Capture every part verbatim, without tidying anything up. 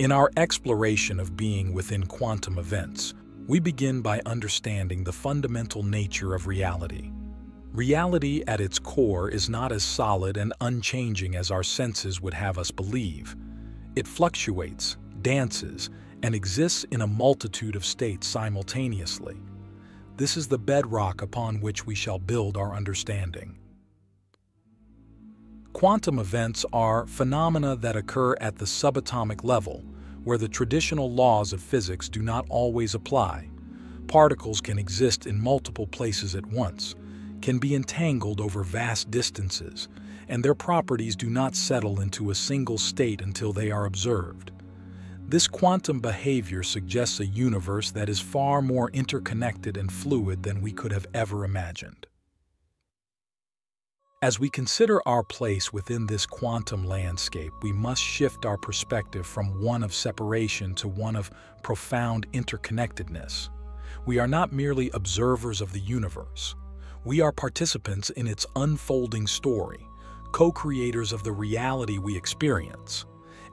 In our exploration of being within quantum events, we begin by understanding the fundamental nature of reality. Reality at its core is not as solid and unchanging as our senses would have us believe. It fluctuates, dances, and exists in a multitude of states simultaneously. This is the bedrock upon which we shall build our understanding. Quantum events are phenomena that occur at the subatomic level, where the traditional laws of physics do not always apply. Particles can exist in multiple places at once, can be entangled over vast distances, and their properties do not settle into a single state until they are observed. This quantum behavior suggests a universe that is far more interconnected and fluid than we could have ever imagined. As we consider our place within this quantum landscape, we must shift our perspective from one of separation to one of profound interconnectedness. We are not merely observers of the universe. We are participants in its unfolding story, co-creators of the reality we experience.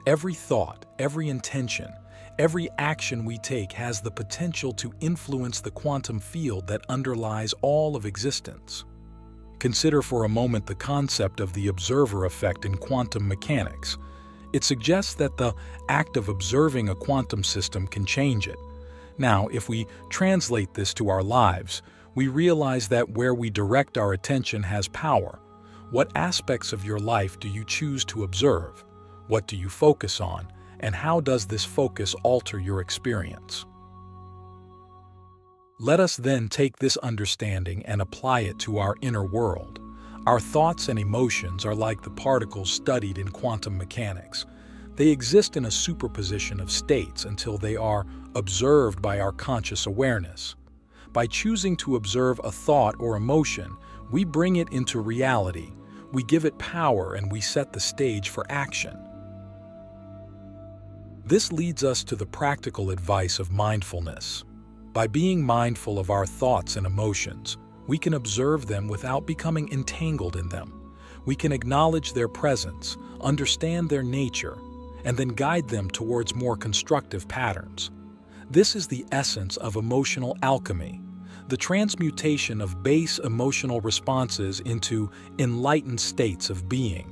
Every thought, every intention, every action we take has the potential to influence the quantum field that underlies all of existence. Consider for a moment the concept of the observer effect in quantum mechanics. It suggests that the act of observing a quantum system can change it. Now, if we translate this to our lives, we realize that where we direct our attention has power. What aspects of your life do you choose to observe? What do you focus on? And how does this focus alter your experience? Let us then take this understanding and apply it to our inner world. Our thoughts and emotions are like the particles studied in quantum mechanics. They exist in a superposition of states until they are observed by our conscious awareness. By choosing to observe a thought or emotion, we bring it into reality, we give it power, and we set the stage for action. This leads us to the practical advice of mindfulness. By being mindful of our thoughts and emotions, we can observe them without becoming entangled in them. We can acknowledge their presence, understand their nature, and then guide them towards more constructive patterns. This is the essence of emotional alchemy, the transmutation of base emotional responses into enlightened states of being.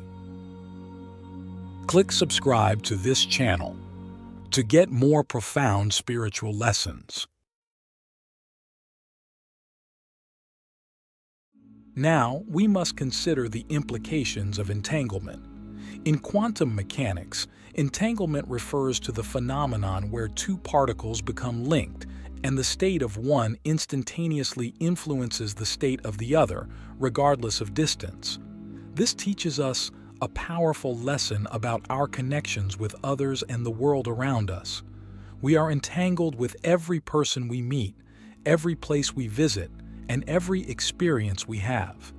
Click subscribe to this channel to get more profound spiritual lessons. Now, we must consider the implications of entanglement. In quantum mechanics, entanglement refers to the phenomenon where two particles become linked, and the state of one instantaneously influences the state of the other, regardless of distance. This teaches us a powerful lesson about our connections with others and the world around us. We are entangled with every person we meet, every place we visit, and every experience we have.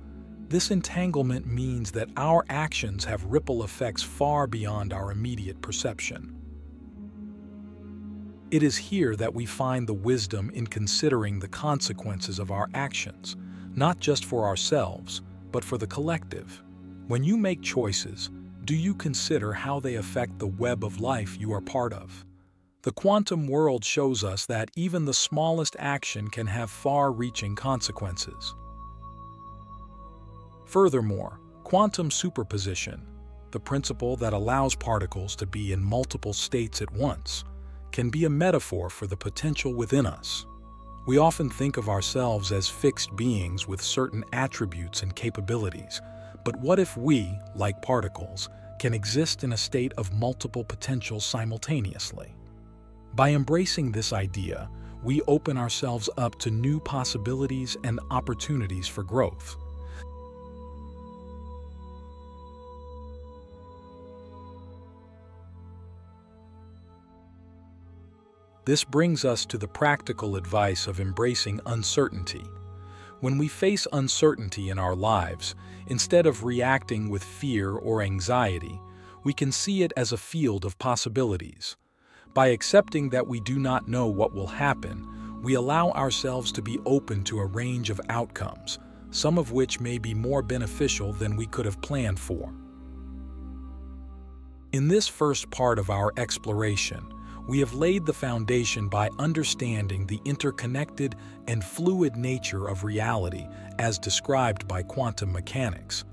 This entanglement means that our actions have ripple effects far beyond our immediate perception. It is here that we find the wisdom in considering the consequences of our actions, not just for ourselves, but for the collective. When you make choices, do you consider how they affect the web of life you are part of? The quantum world shows us that even the smallest action can have far-reaching consequences. Furthermore, quantum superposition, the principle that allows particles to be in multiple states at once, can be a metaphor for the potential within us. We often think of ourselves as fixed beings with certain attributes and capabilities, but what if we, like particles, can exist in a state of multiple potentials simultaneously? By embracing this idea, we open ourselves up to new possibilities and opportunities for growth. This brings us to the practical advice of embracing uncertainty. When we face uncertainty in our lives, instead of reacting with fear or anxiety, we can see it as a field of possibilities. By accepting that we do not know what will happen, we allow ourselves to be open to a range of outcomes, some of which may be more beneficial than we could have planned for. In this first part of our exploration, we have laid the foundation by understanding the interconnected and fluid nature of reality as described by quantum mechanics.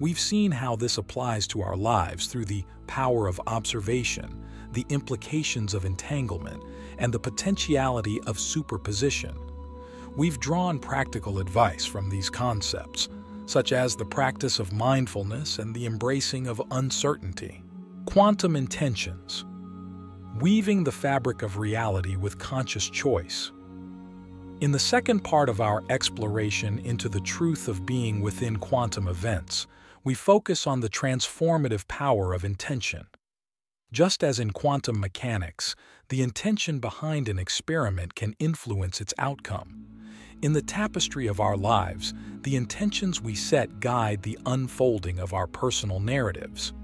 We've seen how this applies to our lives through the power of observation, the implications of entanglement, and the potentiality of superposition. We've drawn practical advice from these concepts, such as the practice of mindfulness and the embracing of uncertainty. Quantum intentions. Weaving the fabric of reality with conscious choice. In the second part of our exploration into the truth of being within quantum events, we focus on the transformative power of intention. Just as in quantum mechanics, the intention behind an experiment can influence its outcome. In the tapestry of our lives, the intentions we set guide the unfolding of our personal narratives.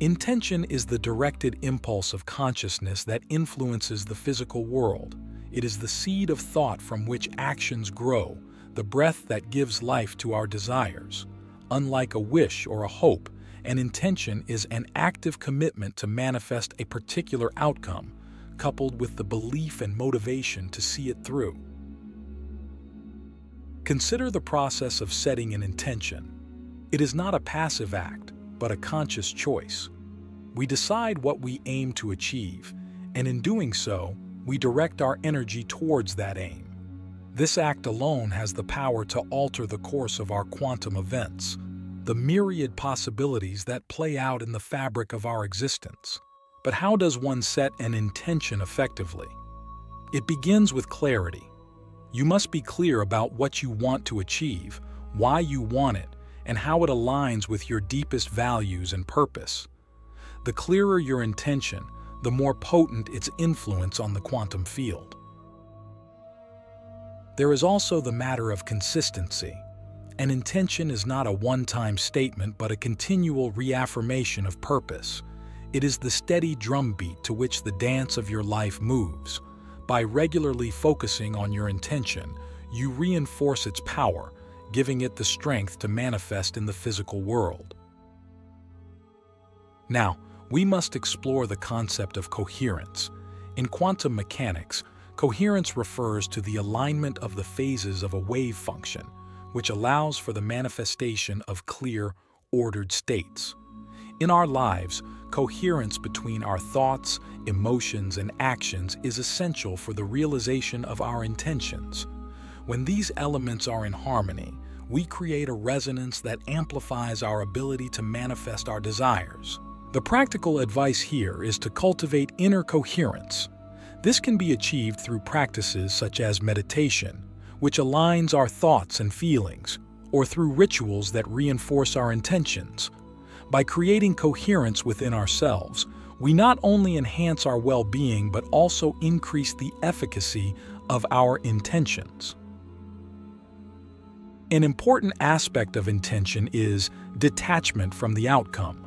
Intention is the directed impulse of consciousness that influences the physical world. It is the seed of thought from which actions grow, the breath that gives life to our desires. Unlike a wish or a hope, an intention is an active commitment to manifest a particular outcome, coupled with the belief and motivation to see it through. Consider the process of setting an intention. It is not a passive act, but a conscious choice. We decide what we aim to achieve, and in doing so, we direct our energy towards that aim. This act alone has the power to alter the course of our quantum events, the myriad possibilities that play out in the fabric of our existence. But how does one set an intention effectively? It begins with clarity. You must be clear about what you want to achieve, why you want it, and how it aligns with your deepest values and purpose. The clearer your intention, the more potent its influence on the quantum field. There is also the matter of consistency. An intention is not a one-time statement, but a continual reaffirmation of purpose. It is the steady drumbeat to which the dance of your life moves. By regularly focusing on your intention, you reinforce its power, giving it the strength to manifest in the physical world. Now, we must explore the concept of coherence. In quantum mechanics, coherence refers to the alignment of the phases of a wave function, which allows for the manifestation of clear, ordered states. In our lives, coherence between our thoughts, emotions, and actions is essential for the realization of our intentions. When these elements are in harmony, we create a resonance that amplifies our ability to manifest our desires. The practical advice here is to cultivate inner coherence. This can be achieved through practices such as meditation, which aligns our thoughts and feelings, or through rituals that reinforce our intentions. By creating coherence within ourselves, we not only enhance our well-being but also increase the efficacy of our intentions. An important aspect of intention is detachment from the outcome.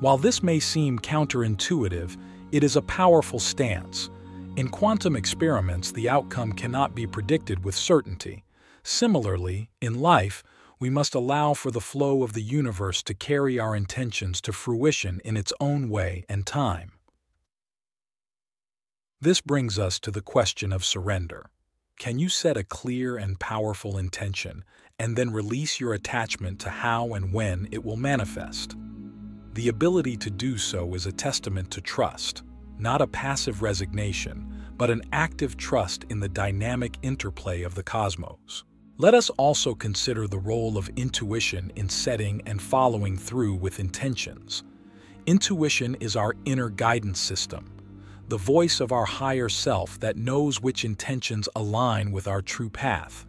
While this may seem counterintuitive, it is a powerful stance. In quantum experiments, the outcome cannot be predicted with certainty. Similarly, in life, we must allow for the flow of the universe to carry our intentions to fruition in its own way and time. This brings us to the question of surrender. Can you set a clear and powerful intention and then release your attachment to how and when it will manifest? The ability to do so is a testament to trust, not a passive resignation, but an active trust in the dynamic interplay of the cosmos. Let us also consider the role of intuition in setting and following through with intentions. Intuition is our inner guidance system, the voice of our higher self that knows which intentions align with our true path.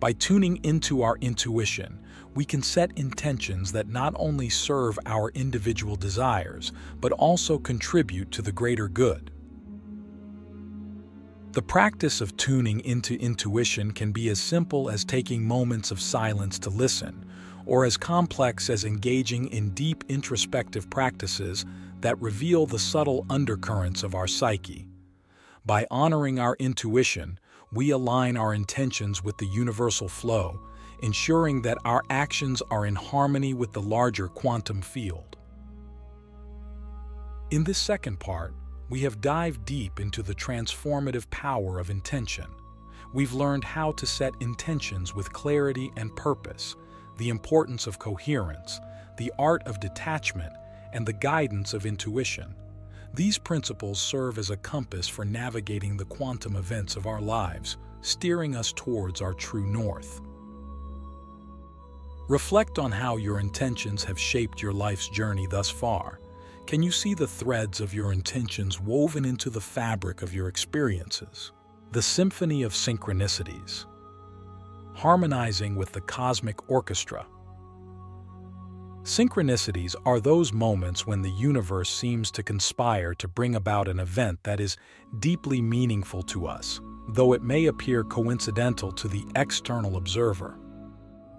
By tuning into our intuition, we can set intentions that not only serve our individual desires, but also contribute to the greater good. The practice of tuning into intuition can be as simple as taking moments of silence to listen, or as complex as engaging in deep introspective practices that reveal the subtle undercurrents of our psyche. By honoring our intuition, we align our intentions with the universal flow, ensuring that our actions are in harmony with the larger quantum field. In this second part, we have dived deep into the transformative power of intention. We've learned how to set intentions with clarity and purpose, the importance of coherence, the art of detachment, and the guidance of intuition. These principles serve as a compass for navigating the quantum events of our lives, steering us towards our true north. Reflect on how your intentions have shaped your life's journey thus far. Can you see the threads of your intentions woven into the fabric of your experiences? The symphony of synchronicities, harmonizing with the cosmic orchestra. Synchronicities are those moments when the universe seems to conspire to bring about an event that is deeply meaningful to us, though it may appear coincidental to the external observer.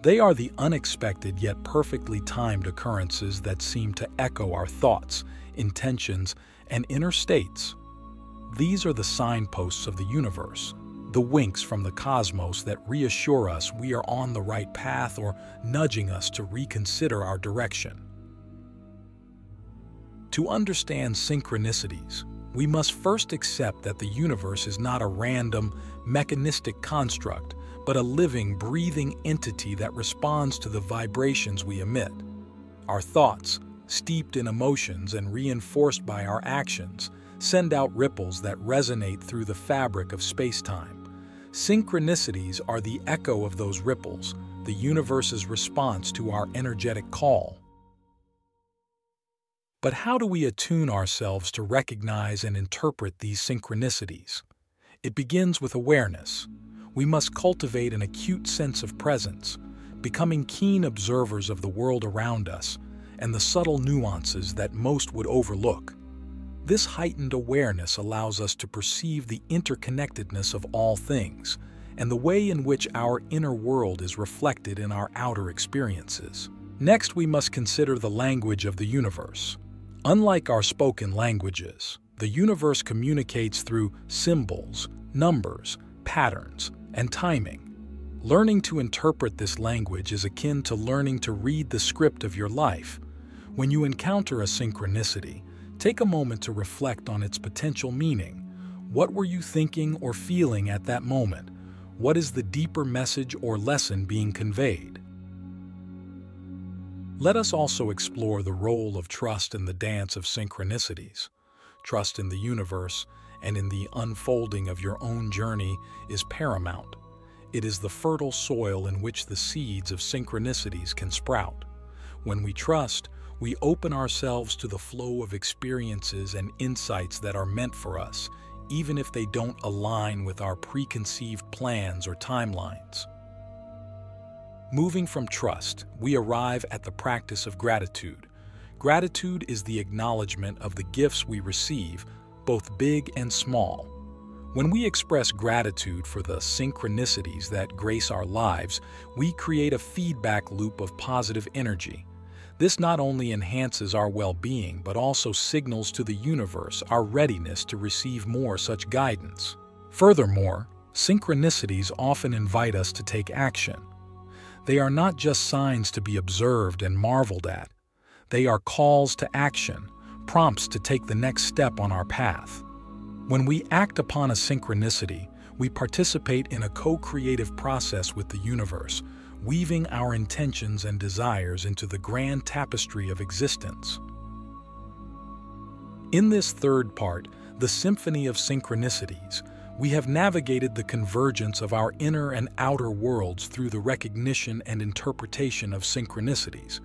They are the unexpected yet perfectly timed occurrences that seem to echo our thoughts, intentions, and inner states. These are the signposts of the universe, the winks from the cosmos that reassure us we are on the right path or nudging us to reconsider our direction. To understand synchronicities, we must first accept that the universe is not a random, mechanistic construct, but a living, breathing entity that responds to the vibrations we emit. Our thoughts, steeped in emotions and reinforced by our actions, send out ripples that resonate through the fabric of space-time. Synchronicities are the echo of those ripples, the universe's response to our energetic call. But how do we attune ourselves to recognize and interpret these synchronicities? It begins with awareness. We must cultivate an acute sense of presence, becoming keen observers of the world around us and the subtle nuances that most would overlook. This heightened awareness allows us to perceive the interconnectedness of all things and the way in which our inner world is reflected in our outer experiences. Next, we must consider the language of the universe. Unlike our spoken languages, the universe communicates through symbols, numbers, patterns, and timing. Learning to interpret this language is akin to learning to read the script of your life. When you encounter a synchronicity, take a moment to reflect on its potential meaning. What were you thinking or feeling at that moment? What is the deeper message or lesson being conveyed? Let us also explore the role of trust in the dance of synchronicities. Trust in the universe and in the unfolding of your own journey is paramount. It is the fertile soil in which the seeds of synchronicities can sprout. When we trust, we open ourselves to the flow of experiences and insights that are meant for us, even if they don't align with our preconceived plans or timelines. Moving from trust, we arrive at the practice of gratitude. Gratitude is the acknowledgement of the gifts we receive, both big and small. When we express gratitude for the synchronicities that grace our lives, we create a feedback loop of positive energy. This not only enhances our well-being, but also signals to the universe our readiness to receive more such guidance. Furthermore, synchronicities often invite us to take action. They are not just signs to be observed and marveled at. They are calls to action, prompts to take the next step on our path. When we act upon a synchronicity, we participate in a co-creative process with the universe, weaving our intentions and desires into the grand tapestry of existence. In this third part, the symphony of synchronicities, we have navigated the convergence of our inner and outer worlds through the recognition and interpretation of synchronicities.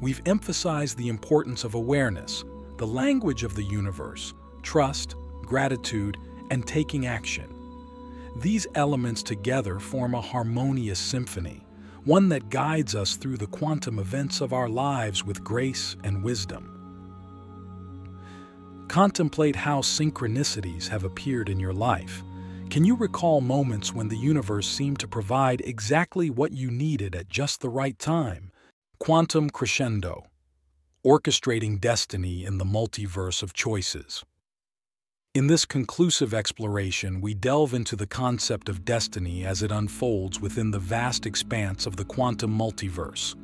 We've emphasized the importance of awareness, the language of the universe, trust, gratitude, and taking action. These elements together form a harmonious symphony, one that guides us through the quantum events of our lives with grace and wisdom. Contemplate how synchronicities have appeared in your life. Can you recall moments when the universe seemed to provide exactly what you needed at just the right time? Quantum crescendo. Orchestrating destiny in the multiverse of choices. In this conclusive exploration, we delve into the concept of destiny as it unfolds within the vast expanse of the quantum multiverse,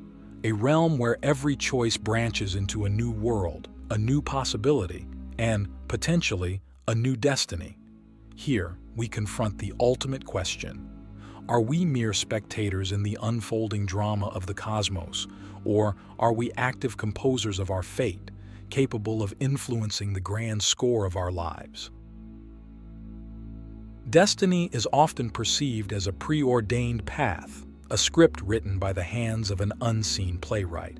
a realm where every choice branches into a new world, a new possibility, and, potentially, a new destiny. Here, we confront the ultimate question. Are we mere spectators in the unfolding drama of the cosmos, or are we active composers of our fate, capable of influencing the grand score of our lives? Destiny is often perceived as a preordained path, a script written by the hands of an unseen playwright.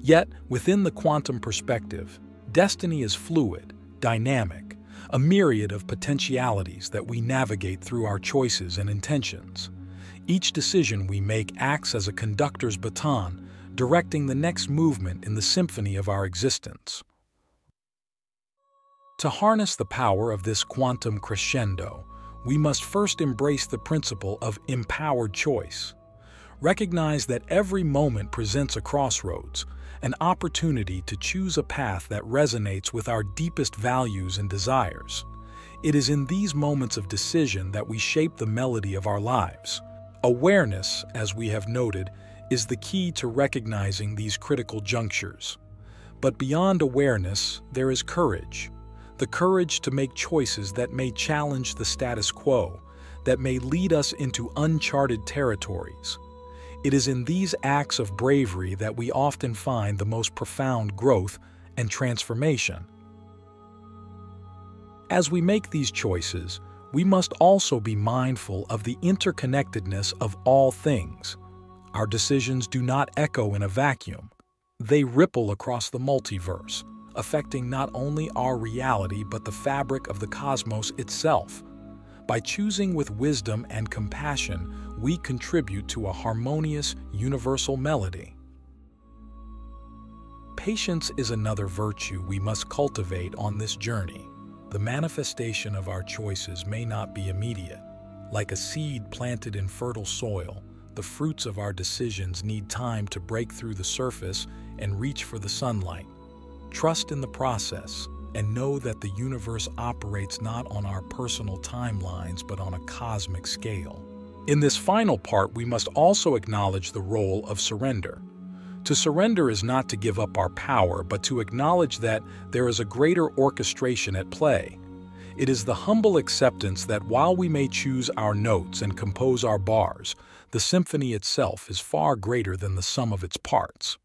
Yet, within the quantum perspective, destiny is fluid, dynamic, a myriad of potentialities that we navigate through our choices and intentions. Each decision we make acts as a conductor's baton, directing the next movement in the symphony of our existence. To harness the power of this quantum crescendo, we must first embrace the principle of empowered choice. Recognize that every moment presents a crossroads, an opportunity to choose a path that resonates with our deepest values and desires. It is in these moments of decision that we shape the melody of our lives. Awareness, as we have noted, is the key to recognizing these critical junctures. But beyond awareness, there is courage. The courage to make choices that may challenge the status quo, that may lead us into uncharted territories. It is in these acts of bravery that we often find the most profound growth and transformation. As we make these choices, we must also be mindful of the interconnectedness of all things. Our decisions do not echo in a vacuum. They ripple across the multiverse, affecting not only our reality but the fabric of the cosmos itself. By choosing with wisdom and compassion, we contribute to a harmonious, universal melody. Patience is another virtue we must cultivate on this journey. The manifestation of our choices may not be immediate. Like a seed planted in fertile soil, the fruits of our decisions need time to break through the surface and reach for the sunlight. Trust in the process, and know that the universe operates not on our personal timelines but on a cosmic scale. In this final part, we must also acknowledge the role of surrender. To surrender is not to give up our power, but to acknowledge that there is a greater orchestration at play. It is the humble acceptance that while we may choose our notes and compose our bars, the symphony itself is far greater than the sum of its parts.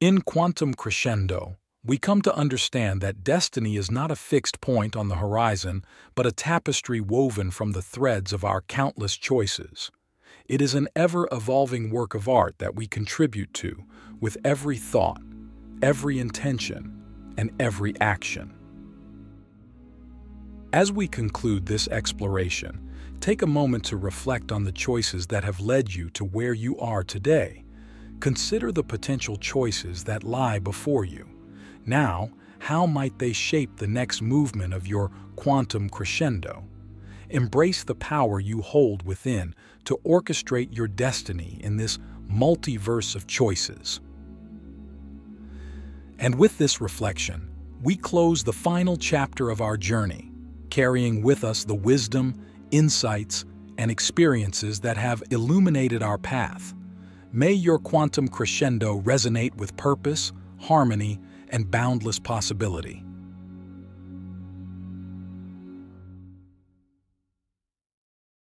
In Quantum Crescendo, we come to understand that destiny is not a fixed point on the horizon, but a tapestry woven from the threads of our countless choices. It is an ever-evolving work of art that we contribute to with every thought, every intention, and every action. As we conclude this exploration, take a moment to reflect on the choices that have led you to where you are today. Consider the potential choices that lie before you. Now, how might they shape the next movement of your quantum crescendo? Embrace the power you hold within to orchestrate your destiny in this multiverse of choices. And with this reflection, we close the final chapter of our journey, carrying with us the wisdom, insights, and experiences that have illuminated our path. May your quantum crescendo resonate with purpose, harmony, and boundless possibility.